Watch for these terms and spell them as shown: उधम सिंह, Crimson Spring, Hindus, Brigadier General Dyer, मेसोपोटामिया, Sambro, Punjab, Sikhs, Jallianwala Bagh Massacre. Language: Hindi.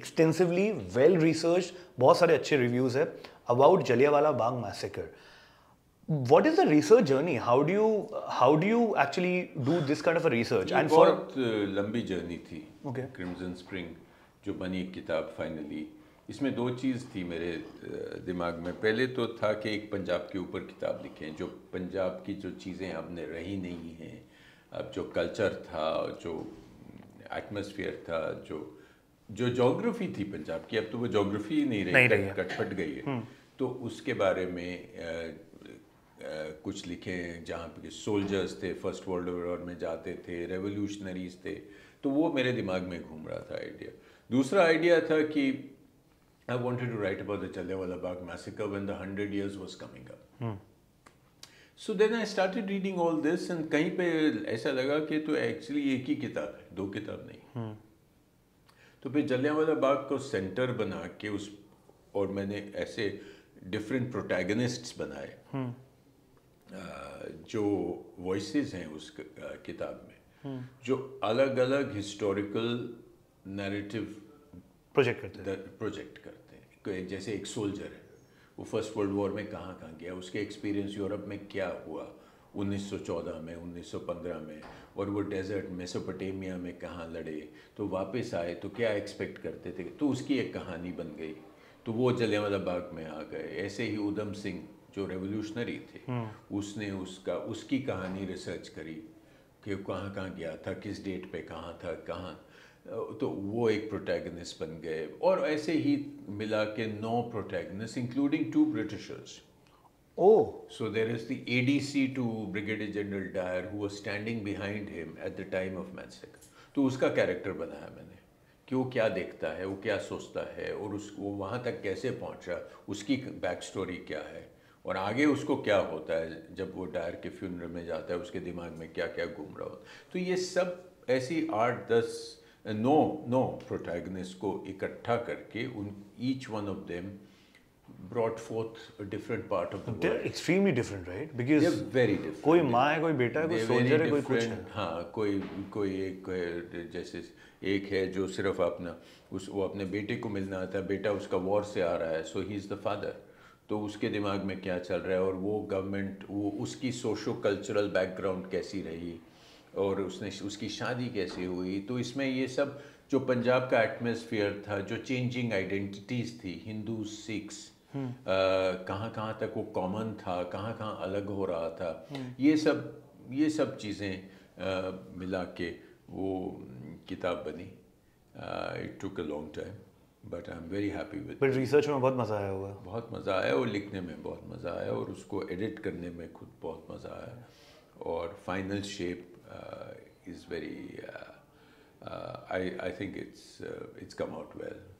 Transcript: एक्सटेंसिवली वेल रिसर्च, बहुत सारे अच्छे रिव्यूज है about Jallianwala Bagh massacre. What is the research journey? How do you actually do this kind of a research? And for लंबी जर्नी थी. Okay. Crimson Spring जो बनी एक किताब फाइनली, इसमें दो चीज़ थी मेरे दिमाग में. पहले तो था कि एक पंजाब के ऊपर किताब लिखें, जो पंजाब की जो चीज़ें हमने रही नहीं हैं, अब जो कल्चर था, जो एटमॉस्फेयर था, जो जोग्राफी थी पंजाब की, अब तो वो जोग्राफी ही नहीं रही, कटपट गई है. तो उसके बारे में कुछ लिखें, जहाँ पे सोल्जर्स थे, फर्स्ट वर्ल्ड वॉर में जाते थे, रेवोल्यूशनरीज थे, तो वो मेरे दिमाग में घूम रहा था आइडिया. दूसरा आइडिया था कि I wanted to write about the Jallianwala Bagh massacre when the 100 years was coming up. So then I started reading all this and कहीं पे ऐसा लगा कि तो एक्चुअली एक ही किताब है, दो किताब नहीं. तो फिर जलियांवाला बाग को सेंटर बना के उस, और मैंने ऐसे डिफरेंट प्रोटैगनिस्ट्स बनाए जो वॉइसेस हैं उस किताब में, जो अलग अलग हिस्टोरिकल नैरेटिव प्रोजेक्ट करते हैं. जैसे एक सोल्जर है, वो फर्स्ट वर्ल्ड वॉर में कहाँ गया, उसके एक्सपीरियंस यूरोप में क्या हुआ 1914 में, 1915 में, और वो डेजर्ट मेसोपोटामिया में कहाँ लड़े, तो वापस आए तो क्या एक्सपेक्ट करते थे, तो उसकी एक कहानी बन गई, तो वो जलियांवाला बाग में आ गए. ऐसे ही उधम सिंह जो रेवोल्यूशनरी थे, उसने उसकी कहानी रिसर्च करी कि कहाँ गया था, किस डेट पे कहाँ था, तो वो एक प्रोटैगनिस्ट बन गए. और ऐसे ही मिला के 9 protagonist including 2 Britishers. So there is the ADC to brigadier general Dyer who was standing behind him at the time of massacre. तो उसका कैरेक्टर बनाया मैंने कि वो क्या देखता है, वो क्या सोचता है, और वो वहाँ तक कैसे पहुँचा, उसकी बैक स्टोरी क्या है, और आगे उसको क्या होता है जब वो डायर के फ्यूनरल में जाता है, उसके दिमाग में क्या क्या घूम रहा होता है. तो ये सब ऐसी 8-10 प्रोटैगनिस्ट को इकट्ठा करके उन each one of them brought forth different part of the world. Extremely different, right? Because they are very different. कोई माँ है, कोई बेटा है, कोई सोल्जर है, कोई कुछ है. हाँ, कोई एक, जैसे एक है जो सिर्फ अपना वो अपने बेटे को मिलना आता है, बेटा उसका वॉर से आ रहा है, so he is the father, तो उसके दिमाग में क्या चल रहा है, और वो गवर्नमेंट, वो उसकी सोशो कल्चरल बैकग्राउंड कैसी रही, और उसकी शादी कैसे हुई. तो इसमें ये सब जो पंजाब का एटमॉस्फेयर था, जो चेंजिंग आइडेंटिटीज़ थी, हिंदू, सिख्स, कहाँ तक वो कॉमन था, कहाँ अलग हो रहा था, ये सब चीज़ें मिला के वो किताब बनी. It took a long time but I am very happy with. But research में बहुत मज़ा आया होगा. बहुत मज़ा आया, और लिखने में बहुत मज़ा आया, और उसको एडिट करने में खुद बहुत मज़ा आया, और final shape is very I think it's come out well.